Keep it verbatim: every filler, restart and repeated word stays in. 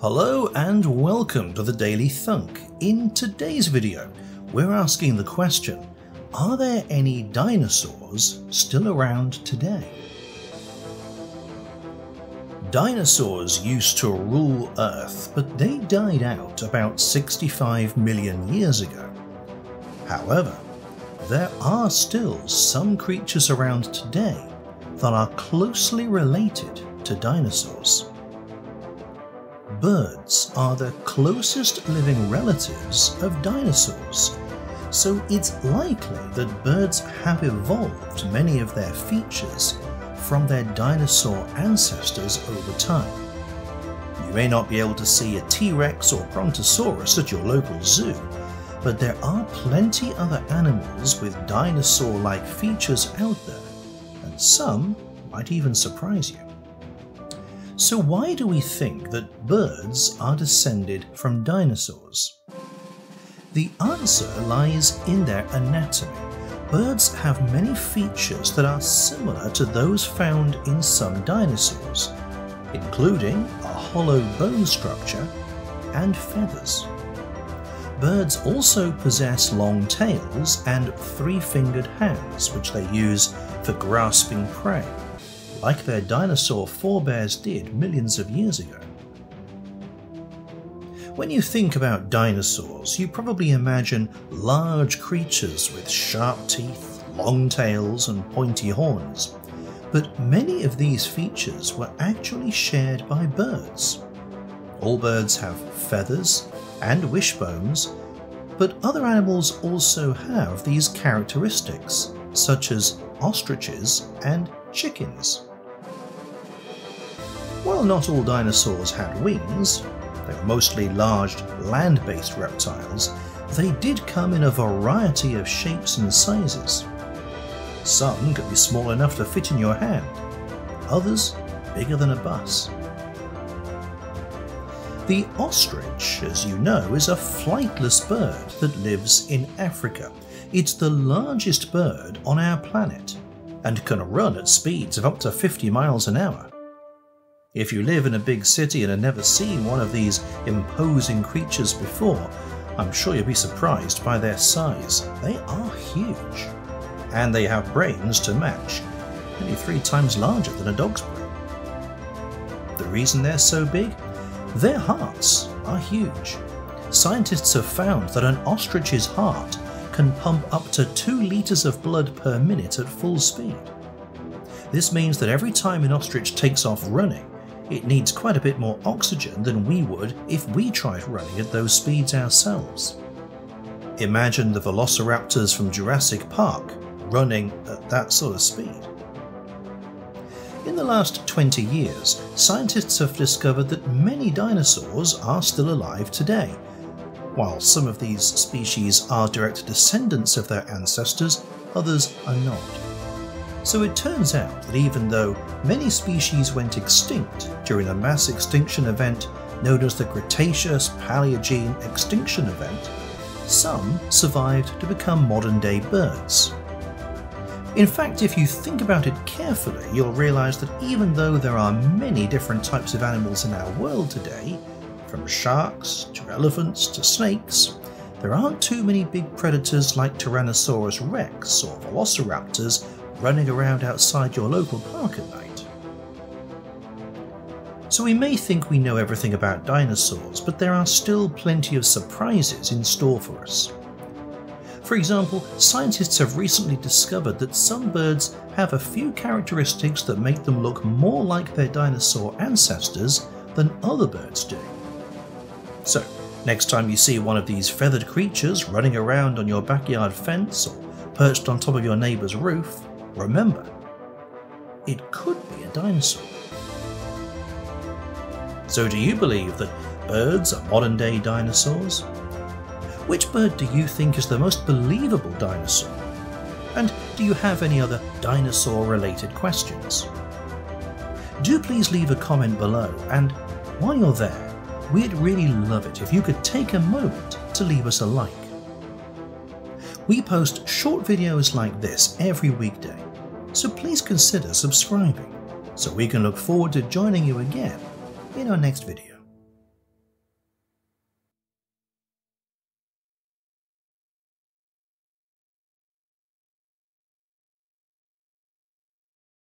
Hello and welcome to The Daily Thunk. In today's video, we're asking the question, are there any dinosaurs still around today? Dinosaurs used to rule Earth, but they died out about sixty-five million years ago. However, there are still some creatures around today that are closely related to dinosaurs. Birds are the closest living relatives of dinosaurs, so it's likely that birds have evolved many of their features from their dinosaur ancestors over time. You may not be able to see a T-Rex or Brontosaurus at your local zoo, but there are plenty other animals with dinosaur-like features out there, and some might even surprise you. So why do we think that birds are descended from dinosaurs? The answer lies in their anatomy. Birds have many features that are similar to those found in some dinosaurs, including a hollow bone structure and feathers. Birds also possess long tails and three-fingered hands, which they use for grasping prey, like their dinosaur forebears did millions of years ago. When you think about dinosaurs, you probably imagine large creatures with sharp teeth, long tails, and pointy horns. But many of these features were actually shared by birds. All birds have feathers and wishbones, but other animals also have these characteristics, such as ostriches and chickens. While not all dinosaurs had wings, they were mostly large land-based reptiles, they did come in a variety of shapes and sizes. Some could be small enough to fit in your hand, others bigger than a bus. The ostrich, as you know, is a flightless bird that lives in Africa. It's the largest bird on our planet and can run at speeds of up to fifty miles an hour. If you live in a big city and have never seen one of these imposing creatures before, I'm sure you'll be surprised by their size. They are huge, and they have brains to match, only three times larger than a dog's brain. The reason they're so big? Their hearts are huge. Scientists have found that an ostrich's heart can pump up to two litres of blood per minute at full speed. This means that every time an ostrich takes off running, it needs quite a bit more oxygen than we would if we tried running at those speeds ourselves. Imagine the Velociraptors from Jurassic Park running at that sort of speed. In the last twenty years, scientists have discovered that many dinosaurs are still alive today. While some of these species are direct descendants of their ancestors, others are not. So it turns out that even though many species went extinct during a mass extinction event known as the Cretaceous-Paleogene extinction event, some survived to become modern-day birds. In fact, if you think about it carefully, you'll realise that even though there are many different types of animals in our world today, from sharks to elephants to snakes, there aren't too many big predators like Tyrannosaurus rex or velociraptors running around outside your local park at night. So we may think we know everything about dinosaurs, but there are still plenty of surprises in store for us. For example, scientists have recently discovered that some birds have a few characteristics that make them look more like their dinosaur ancestors than other birds do. So, next time you see one of these feathered creatures running around on your backyard fence or perched on top of your neighbour's roof, remember, it could be a dinosaur. So do you believe that birds are modern-day dinosaurs? Which bird do you think is the most believable dinosaur? And do you have any other dinosaur-related questions? Do please leave a comment below, and while you're there, we'd really love it if you could take a moment to leave us a like. We post short videos like this every weekday, so please consider subscribing so we can look forward to joining you again in our next video.